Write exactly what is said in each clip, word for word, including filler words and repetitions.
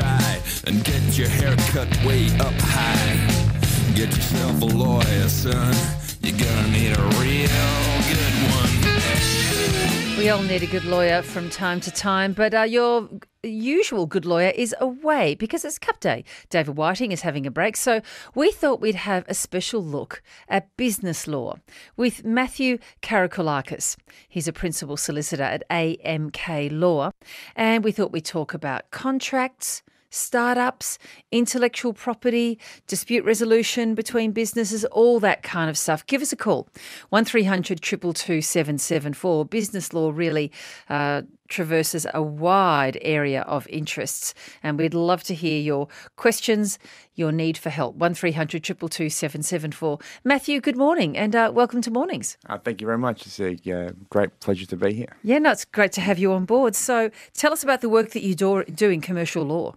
tie and get your hair cut way up high. Get yourself a lawyer, son. You're gonna need a real good one. We all need a good lawyer from time to time, but uh, your usual good lawyer is away because it's Cup Day. David Whiting is having a break, so we thought we'd have a special look at business law with Matthew Karakoulakis. He's a principal solicitor at A M K Law, and we thought we'd talk about contracts, startups, intellectual property, dispute resolution between businesses, all that kind of stuff. Give us a call, one three hundred, two two two, seven seven four. Business law really uh, traverses a wide area of interests, and we'd love to hear your questions, your need for help. one three hundred, two two two, seven seven four. Matthew, good morning, and uh, welcome to Mornings. Uh, thank you very much. It's a uh, great pleasure to be here. Yeah, no, it's great to have you on board. So tell us about the work that you do, do in commercial law.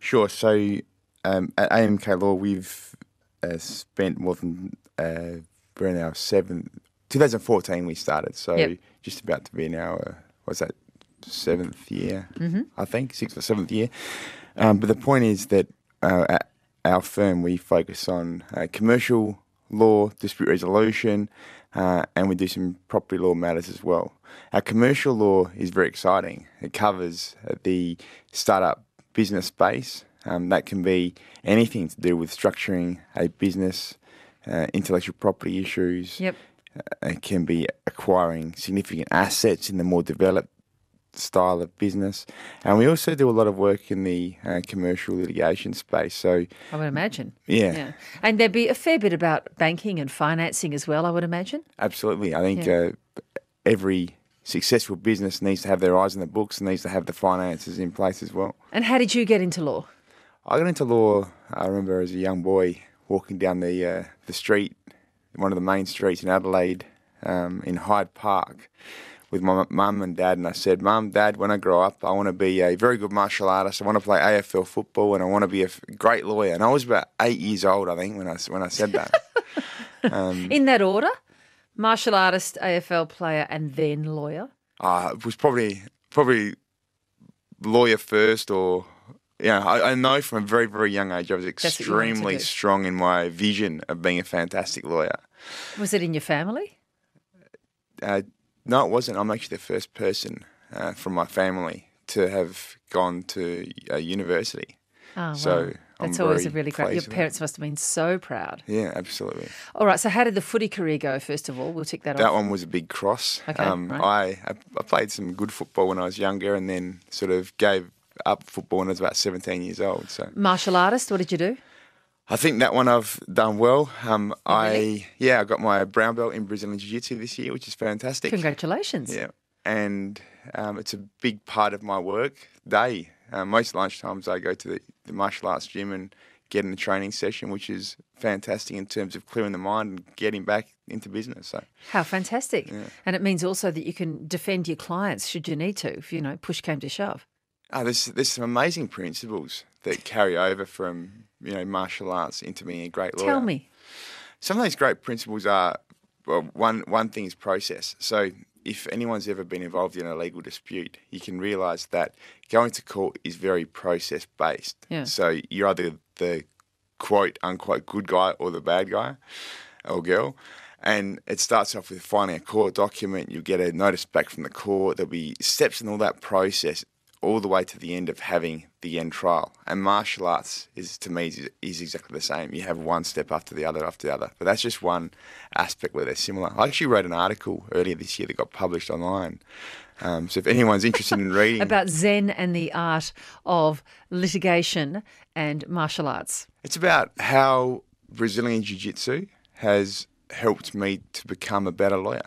Sure. So um, at A M K Law, we've uh, spent more than, uh, we're in our seventh, twenty fourteen we started. So yep. Just about to be in our, what's that, seventh year, mm-hmm. I think, sixth or seventh year. Um, but the point is that uh, at our firm, we focus on uh, commercial law, dispute resolution, uh, and we do some property law matters as well. Our commercial law is very exciting. It covers the startup business space. Um, that can be anything to do with structuring a business, uh, intellectual property issues. Yep. Uh, it can be acquiring significant assets in the more developed style of business. And we also do a lot of work in the uh, commercial litigation space. So I would imagine. Yeah. yeah. And there'd be a fair bit about banking and financing as well, I would imagine. Absolutely. I think yeah. uh, every successful business needs to have their eyes on the books and needs to have the finances in place as well. And how did you get into law? I got into law, I remember as a young boy walking down the uh, the street, one of the main streets in Adelaide, um, in Hyde Park, with my mum and dad, and I said, Mum, Dad, when I grow up, I want to be a very good martial artist, I want to play A F L football, and I want to be a great lawyer. And I was about eight years old, I think, when I, when I said that. um, in that order? Martial artist, A F L player, and then lawyer? Uh, it was probably probably lawyer first, or, you know, I, I know from a very, very young age I was extremely strong in my vision of being a fantastic lawyer. Was it in your family? Uh, no, it wasn't. I'm actually the first person uh, from my family to have gone to uh, university. Oh, so wow. That's I'm always a really great. Your parents must have been so proud. Yeah, absolutely. All right. So, how did the footy career go? First of all, we'll tick that. That off. One was a big cross. Okay, um, right. I I played some good football when I was younger, and then sort of gave up football when I was about seventeen years old. So, martial artist. What did you do? I think that one I've done well. Um, oh, I really? yeah, I got my brown belt in Brazilian Jiu-Jitsu this year, which is fantastic. Congratulations. Yeah, and um, it's a big part of my work day. Uh, most lunchtimes I go to the, the martial arts gym and get in a training session, which is fantastic in terms of clearing the mind and getting back into business. So how fantastic. Yeah. And it means also that you can defend your clients should you need to, if, you know, push came to shove. Oh, there's, there's some amazing principles that carry over from, you know, martial arts into being a great lawyer. Tell me. Some of those great principles are, well, one, one thing is process. So if anyone's ever been involved in a legal dispute, you can realise that going to court is very process-based. Yeah. So you're either the quote-unquote good guy or the bad guy or girl. And it starts off with finding a court document. You'll get a notice back from the court. There'll be steps in all that process all the way to the end of having the end trial. And martial arts is, to me, is, is exactly the same. You have one step after the other after the other. But that's just one aspect where they're similar. I actually wrote an article earlier this year that got published online. Um, so if anyone's interested in reading... about Zen and the art of litigation and martial arts. It's about how Brazilian Jiu-Jitsu has helped me to become a better lawyer.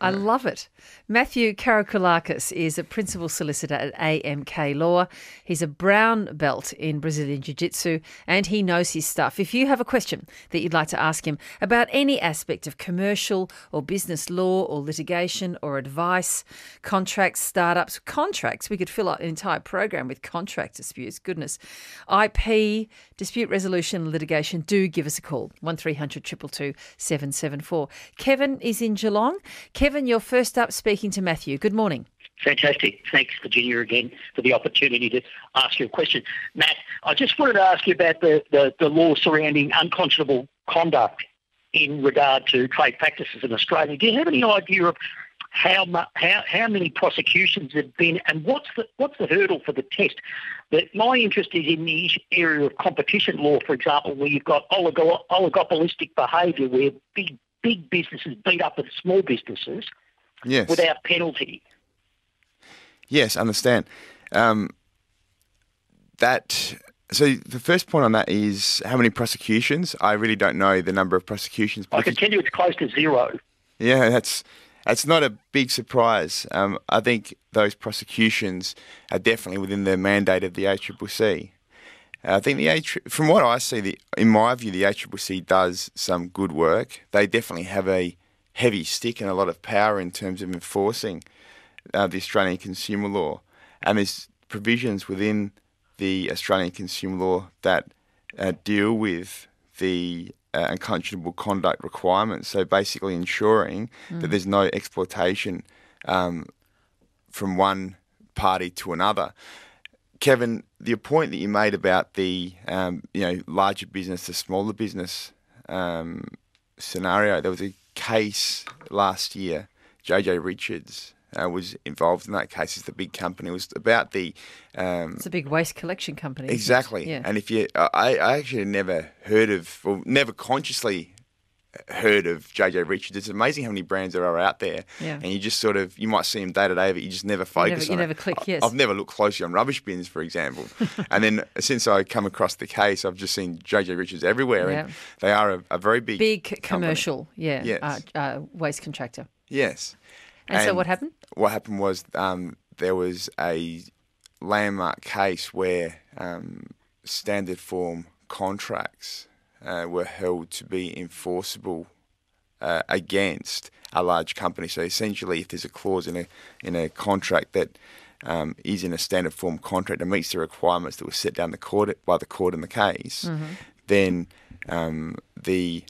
I love it. Matthew Karakoulakis is a principal solicitor at A M K Law. He's a brown belt in Brazilian Jiu-Jitsu and he knows his stuff. If you have a question that you'd like to ask him about any aspect of commercial or business law or litigation or advice, contracts, startups, contracts, we could fill out an entire program with contract disputes, goodness. I P, dispute resolution and litigation, do give us a call, one three hundred, two two two, seven seven four. Kevin is in Geelong. Kevin, Kevin, you're first up speaking to Matthew. Good morning. Fantastic. Thanks, Virginia, again for the opportunity to ask you a question. Matt, I just wanted to ask you about the, the, the law surrounding unconscionable conduct in regard to trade practices in Australia. Do you have any idea of how how, how many prosecutions have been, and what's the, what's the hurdle for the test? But my interest is in the area of competition law, for example, where you've got oligo- oligopolistic behaviour where big, big businesses beat up at small businesses yes. without penalty. Yes, understand. Um, that so the first point on that is how many prosecutions. I really don't know the number of prosecutions. I can tell you it's close to zero. Yeah, that's that's not a big surprise. Um, I think those prosecutions are definitely within the mandate of the A C C C. I think the A C C C, from what I see, the, in my view, the A C C C does some good work. They definitely have a heavy stick and a lot of power in terms of enforcing Uh, the Australian consumer law, and there's provisions within the Australian consumer law that uh, deal with the uh, unconscionable conduct requirements, so basically ensuring mm. that there's no exploitation um, from one party to another. Kevin, the point that you made about the um, you know larger business to smaller business um, scenario, there was a case last year, J J Richards Uh, was involved in that case. It's the big company. It was about the... Um, it's a big waste collection company. Exactly. Yeah. And if you... I, I actually never heard of, or never consciously heard of J J Richards. It's amazing how many brands there are out there. Yeah. And you just sort of... You might see them day to day, but you just never focus you never, on you it. You never click, I, yes. I've never looked closely on rubbish bins, for example. And then since I come across the case, I've just seen J J Richards everywhere. Yeah. And they are a, a very big... Big company. Commercial, yeah, yes. uh, uh, waste contractor. Yes. And, and so what happened? What happened was um, there was a landmark case where um, standard form contracts uh, were held to be enforceable uh, against a large company. So essentially, if there's a clause in a in a contract that um, is in a standard form contract and meets the requirements that were set down the court by the court in the case, mm-hmm. then um, the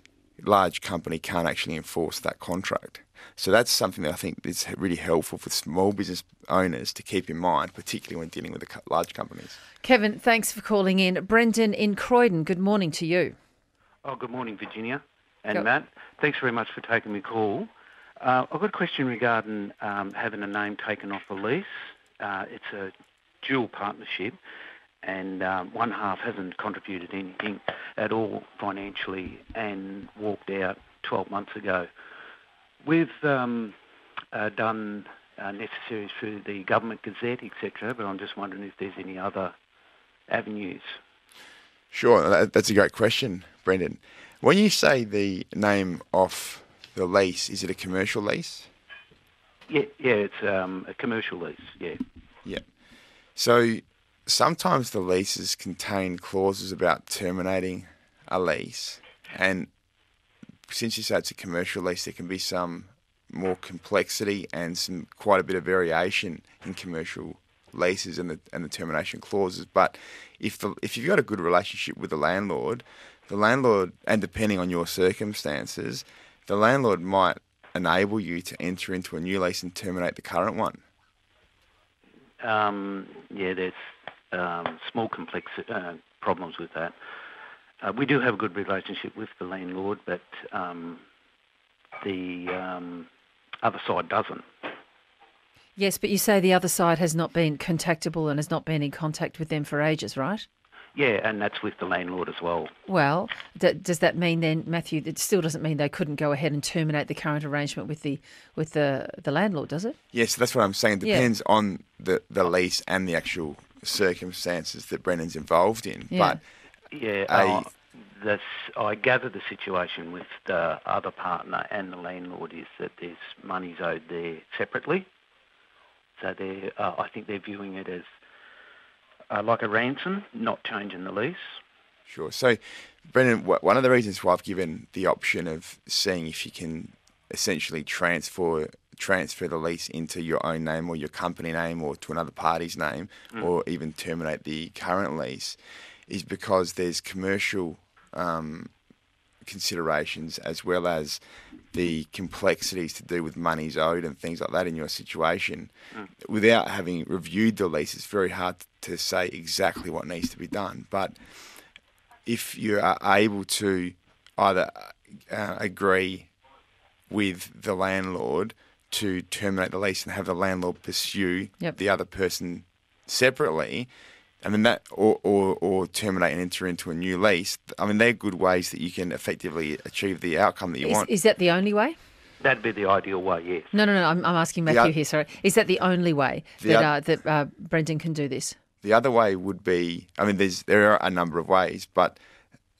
large company can't actually enforce that contract. So that's something that I think is really helpful for small business owners to keep in mind, particularly when dealing with the large companies. Kevin, thanks for calling in. Brendan in Croydon, good morning to you. Oh, good morning, Virginia and Go. Matt. Thanks very much for taking the call. Uh, I've got a question regarding um, having a name taken off a lease. Uh, it's a dual partnership, and um, one half hasn't contributed anything at all financially and walked out twelve months ago. We've um, uh, done uh, necessaries through the Government Gazette, et cetera, but I'm just wondering if there's any other avenues. Sure, that's a great question, Brendan. When you say the name off the lease, is it a commercial lease? Yeah, yeah, it's um, a commercial lease, yeah. Yeah. So sometimes the leases contain clauses about terminating a lease, and since you say it's a commercial lease, there can be some more complexity and some quite a bit of variation in commercial leases and the and the termination clauses. But if the if you've got a good relationship with the landlord, the landlord, and depending on your circumstances, the landlord might enable you to enter into a new lease and terminate the current one. Um, yeah, there's um, small complex uh, problems with that. Uh, we do have a good relationship with the landlord, but um, the um, other side doesn't. Yes, but you say the other side has not been contactable and has not been in contact with them for ages, right? Yeah, and that's with the landlord as well. Well, d- does that mean then, Matthew, it still doesn't mean they couldn't go ahead and terminate the current arrangement with the with the, the landlord, does it? Yes, that's what I'm saying. It depends yeah. on the, the lease and the actual circumstances that Brennan's involved in, yeah. but... Yeah, uh, this, I gather the situation with the other partner and the landlord is that there's money's owed there separately. So they're, uh, I think they're viewing it as uh, like a ransom, not changing the lease. Sure. So, Brendan, one of the reasons why I've given the option of seeing if you can essentially transfer transfer the lease into your own name or your company name or to another party's name mm. or even terminate the current lease is because there's commercial um, considerations as well as the complexities to do with monies owed and things like that in your situation. Mm. Without having reviewed the lease, it's very hard to say exactly what needs to be done. But if you are able to either uh, agree with the landlord to terminate the lease and have the landlord pursue yep. the other person separately, I mean that, or, or or terminate and enter into a new lease. I mean, they're good ways that you can effectively achieve the outcome that you is, want. Is that the only way? That'd be the ideal way, yes. No, no, no. I'm, I'm asking Matthew o- here. Sorry, is that the only way the that o- uh, that uh, Brendan can do this? The other way would be. I mean, there's there are a number of ways, but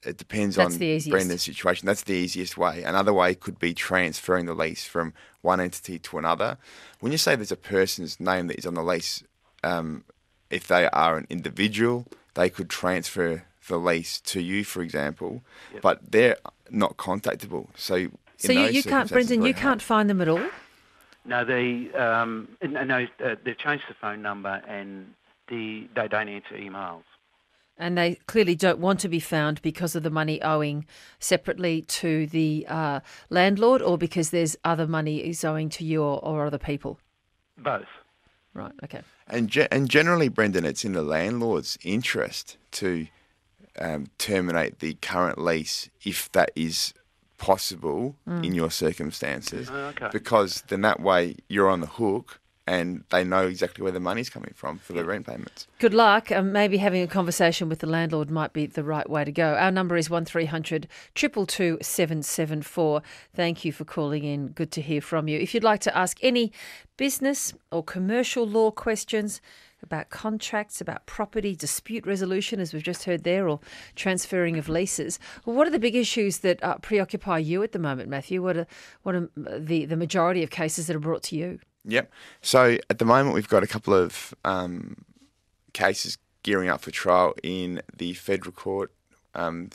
it depends That's on Brendan's situation. That's the easiest way. Another way could be transferring the lease from one entity to another. When you say there's a person's name that is on the lease. Um, If they are an individual, they could transfer the lease to you, for example, yep. but they're not contactable. So, so you, you can't, Brendan, you hard. can't find them at all. No, they um, no, uh, they've changed the phone number and the, they don't answer emails. And they clearly don't want to be found because of the money owing separately to the uh, landlord, or because there's other money is owing to you or, or other people. Both. Right. Okay. And ge- and generally, Brendan, it's in the landlord's interest to um, terminate the current lease if that is possible mm. in your circumstances, oh, okay. because then that way you're on the hook and they know exactly where the money's coming from for yeah. the rent payments. Good luck. Um, maybe having a conversation with the landlord might be the right way to go. Our number is one three hundred, two two two, seven seven four. Thank you for calling in. Good to hear from you. If you'd like to ask any business or commercial law questions about contracts, about property, dispute resolution, as we've just heard there, or transferring of leases, well, what are the big issues that uh, preoccupy you at the moment, Matthew? What are, what are the, the majority of cases that are brought to you? Yep. So at the moment, we've got a couple of um, cases gearing up for trial in the federal court um,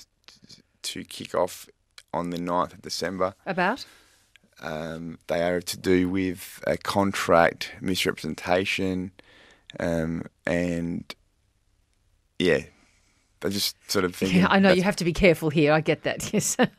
to kick off on the ninth of December. About? Um, they are to do with a contract, misrepresentation, um, and yeah, they just sort of thinking. Yeah, I know you have to be careful here. I get that. Yes. yeah.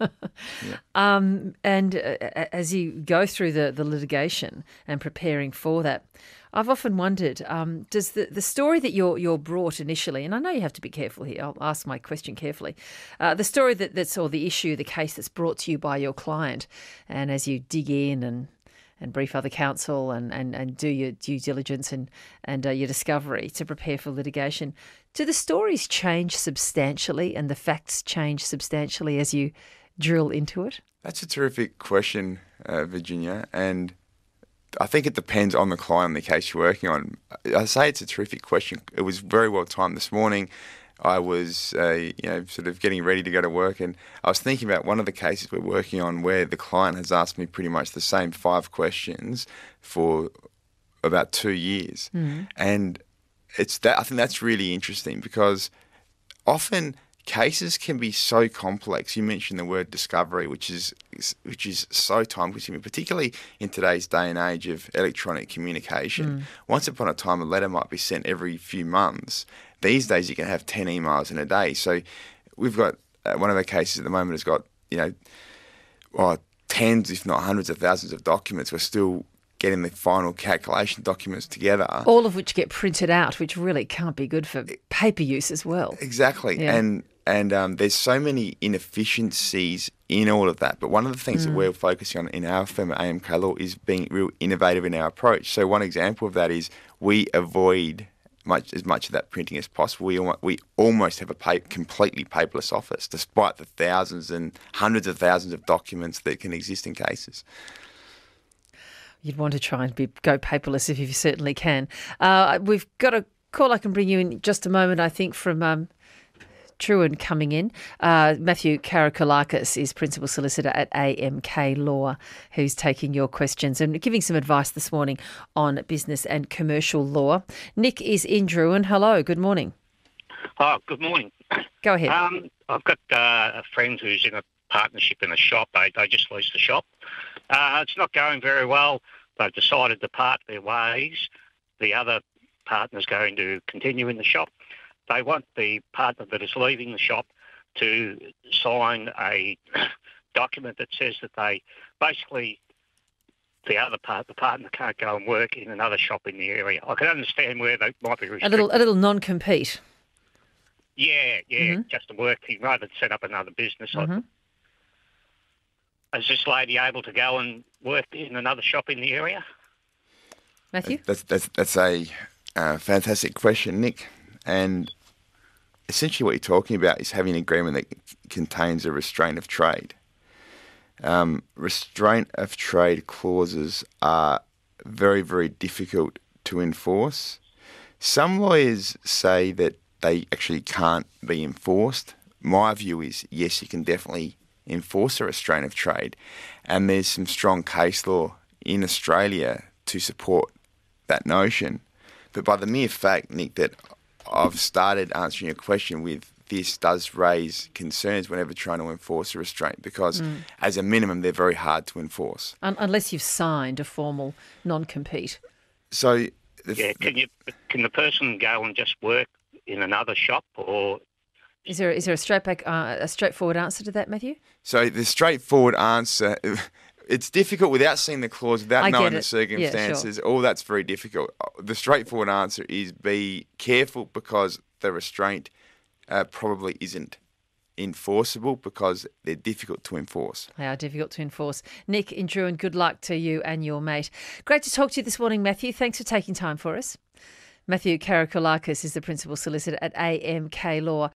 um, and uh, as you go through the, the litigation and preparing for that, I've often wondered: um, does the, the story that you're you're brought initially, and I know you have to be careful here. I'll ask my question carefully. Uh, the story that, that's or the issue, the case that's brought to you by your client, and as you dig in and. and brief other counsel and, and, and do your due diligence and, and uh, your discovery to prepare for litigation. Do the stories change substantially and the facts change substantially as you drill into it? That's a terrific question, uh, Virginia, and I think it depends on the client and the case you're working on. I say it's a terrific question. It was very well timed this morning. I was, uh, you know, sort of getting ready to go to work, and I was thinking about one of the cases we're working on where the client has asked me pretty much the same five questions for about two years, mm-hmm. and it's that I think that's really interesting because often cases can be so complex. You mentioned the word discovery, which is which is so time-consuming, particularly in today's day and age of electronic communication. Mm. Once upon a time, a letter might be sent every few months. These days, you can have ten emails in a day. So we've got uh, one of our cases at the moment has got, you know, well, tens, if not hundreds of thousands of documents. We're still getting the final calculation documents together. All of which get printed out, which really can't be good for paper use as well. Exactly. Yeah. And and um, there's so many inefficiencies in all of that. But one of the things mm. that we're focusing on in our firm at A M K Law is being real innovative in our approach. So one example of that is we avoid much as much of that printing as possible. We almost, we almost have a paper, completely paperless office, despite the thousands and hundreds of thousands of documents that can exist in cases. You'd want to try and be, go paperless if you certainly can. Uh, we've got a call I can bring you in just a moment, I think, from um, Truan coming in. Uh, Matthew Karakoulakis is Principal Solicitor at A M K Law, who's taking your questions and giving some advice this morning on business and commercial law. Nick is in Druin. Hello, good morning. Oh, good morning. Go ahead. Um, I've got uh, a friend who's in a partnership in a shop. They, they just leased the shop. Uh, it's not going very well. They've decided to part their ways. The other partner's going to continue in the shop. They want the partner that is leaving the shop to sign a document that says that they basically the other part, the partner can't go and work in another shop in the area. I can understand where they might be restricted. A little, a little non-compete. Yeah, yeah, mm-hmm. just a work thing rather than set up another business. Mm-hmm. I, is this lady able to go and work in another shop in the area? Matthew? That's, that's, that's a uh, fantastic question, Nick. And essentially what you're talking about is having an agreement that contains a restraint of trade. Um, restraint of trade clauses are very, very difficult to enforce. Some lawyers say that they actually can't be enforced. My view is, yes, you can definitely enforce a restraint of trade. And there's some strong case law in Australia to support that notion. But by the mere fact, Nick, that I've started answering your question with this does raise concerns whenever trying to enforce a restraint because mm. as a minimum, they're very hard to enforce. Um, unless you've signed a formal non-compete. So, the, yeah, can you can the person go and just work in another shop, or is there is there a straight back uh, a straightforward answer to that, Matthew? So the straightforward answer, it's difficult without seeing the clause, without I knowing the circumstances. Yeah, sure. All that's very difficult. The straightforward answer is be careful because the restraint uh, probably isn't enforceable because they're difficult to enforce. They are difficult to enforce. Nick and Drew, and good luck to you and your mate. Great to talk to you this morning, Matthew. Thanks for taking time for us. Matthew Karakoulakis is the Principal Solicitor at A M K Law.